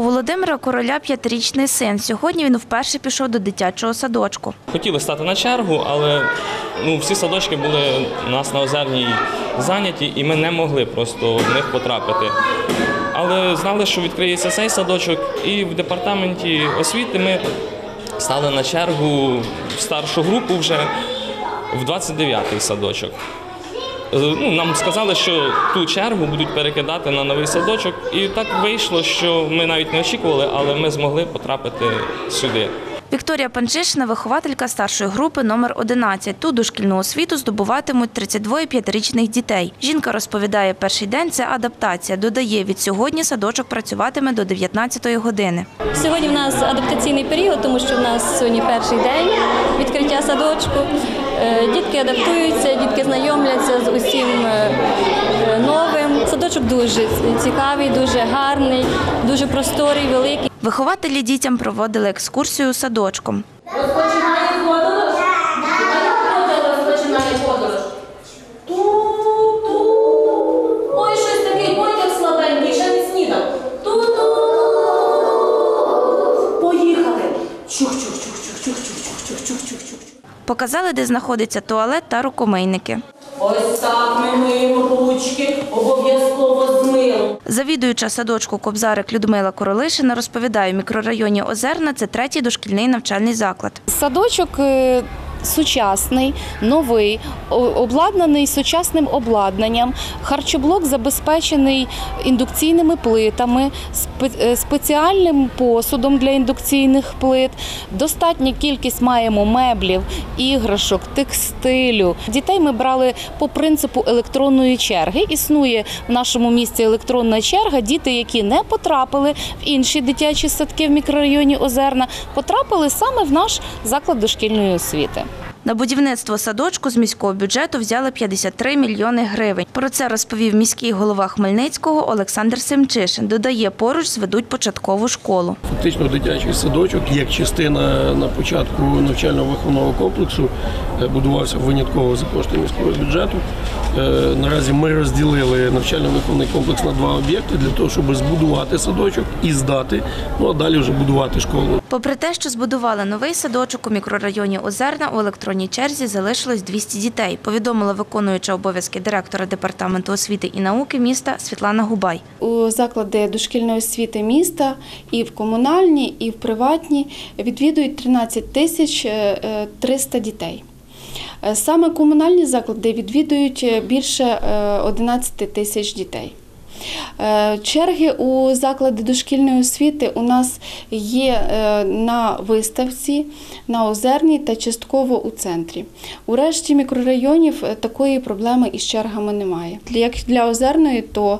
У Володимира Короля 5-річний син. Сьогодні він вперше пішов до дитячого садочку. Хотіли стати на чергу, але всі садочки були у нас на Озерній зайняті, і ми не могли просто в них потрапити. Але знали, що відкриється цей садочок, і в департаменті освіти ми стали на чергу в старшу групу вже в 29-й садочок. Нам сказали, що ту чергу будуть перекидати на новий садочок, і так вийшло, що ми навіть не очікували, але ми змогли потрапити сюди. Вікторія Панчишина – вихователька старшої групи номер 11. Тут дошкільну освіту здобуватимуть 32 5-річних дітей. Жінка розповідає, перший день – це адаптація. Додає, від сьогодні садочок працюватиме до 19-ї години. Сьогодні в нас адаптаційний період, тому що в нас сьогодні перший день відкриття садочку. Дітки адаптуються, дітки знайомляться з усім новим. Садочок дуже цікавий, дуже гарний, дуже просторий, великий. Вихователі дітям проводили екскурсію садочком. Розпочинає подорож. Розпочинає подорож. Ту-ту. Ой, щось такий потяг слабенький, ще не снідав. Ту-ту. Поїхали. Чух-чух-чух-чух-чух-чух-чух-чух-чух-чух. Показали, де знаходиться туалет та рукомийники. Ось так ми миємо ручки, обов'язково змили. Завідуюча садочку Кобзарик Людмила Королишина розповідає, у мікрорайоні Озерна – це 3-й дошкільний навчальний заклад. Садочок сучасний, новий, обладнаний сучасним обладнанням. Харчоблок забезпечений індукційними плитами, спеціальним посудом для індукційних плит. Достатня кількість маємо меблів, іграшок, текстилю. Дітей ми брали по принципу електронної черги. Існує в нашому місті електронна черга. Діти, які не потрапили в інші дитячі садки в мікрорайоні Озерна, потрапили саме в наш заклад дошкільної освіти. На будівництво садочку з міського бюджету взяли 53 мільйони гривень. Про це розповів міський голова Хмельницького Олександр Семчишин. Додає, поруч зведуть початкову школу. Фактично дитячий садочок, як частина на початку навчально-виховного комплексу, будувався винятково за кошти міського бюджету. Наразі ми розділили навчально-виховний комплекс на 2 об'єкти для того, щоб збудувати садочок і здати, а далі вже будувати школу. Попри те, що збудували новий садочок у мікрорайоні Озерна, у електронній черзі залишилось 200 дітей, повідомила виконуюча обов'язки директора Департаменту освіти і науки міста Світлана Губай. У заклади дошкільної освіти міста і в комунальні, і в приватні відвідують 13 300 дітей. Саме комунальні заклади відвідують більше 11 тисяч дітей. Черги у заклади дошкільної освіти у нас є на виставці, на Озерній та частково у центрі. У решті мікрорайонів такої проблеми із чергами немає. Як для Озерної, то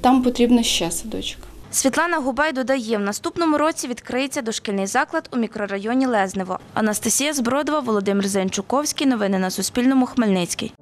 там потрібно ще садочок. Світлана Губай додає, в наступному році відкриється дошкільний заклад у мікрорайоні Лезнево. Анастасія Збродова, Володимир Зайнчуковський. Новини на Суспільному. Хмельницький.